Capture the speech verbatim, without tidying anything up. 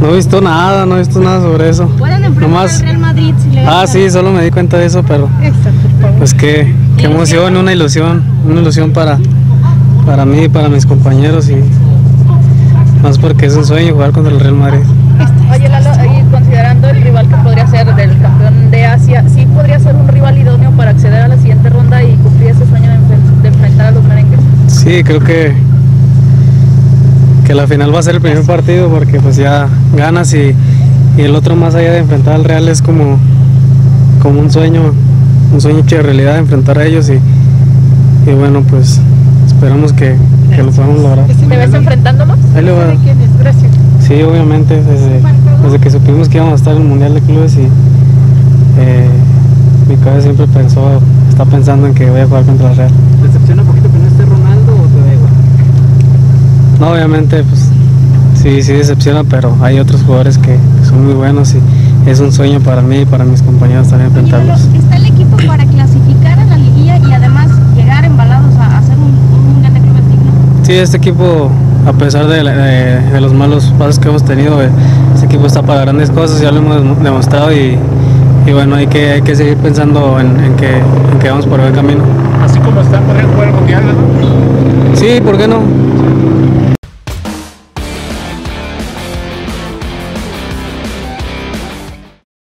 No he visto nada, no he visto nada sobre eso. ¿Pueden enfrentar nomás al Real Madrid? Si le ah, sí, solo me di cuenta de eso, pero... Exacto, por favor. Pues qué, qué emoción, una ilusión, una ilusión para, para mí y para mis compañeros, y más porque es un sueño jugar contra el Real Madrid. Oye, Lalo, ahí, considerando el rival que podría ser del campeón de Asia, ¿sí podría ser un rival idóneo para acceder a la siguiente ronda y cumplir ese sueño de enfrentar a los merengues? Sí, creo que, que la final va a ser el primer partido, porque pues ya ganas, y, y el otro, más allá de enfrentar al Real, es como, como un sueño, un sueño hecho de realidad, de enfrentar a ellos, y, y bueno, pues esperamos que, que lo podamos lograr. ¿Y si te ves enfrentándolos? Ahí lo va. Sí, obviamente, desde, desde que supimos que íbamos a estar en el Mundial de Clubes, y eh, mi cabeza siempre pensó, está pensando en que voy a jugar contra el Real. ¿Te decepciona un poquito que no esté Ronaldo, o te da igual? No, obviamente, pues sí, sí decepciona, pero hay otros jugadores que, que son muy buenos, y es un sueño para mí y para mis compañeros también enfrentarlos. ¿Está el equipo para clasificar a la liguilla y además llegar embalados a hacer un Mundial de Clubes digno? Sí, este equipo, a pesar de, de, de los malos pasos que hemos tenido, este equipo está para grandes cosas, ya lo hemos demostrado, y, y bueno, hay que, hay que seguir pensando en, en, que, en que vamos por buen camino. Así como están, ¿podrían jugar el Mundial, no? Sí, ¿por qué no?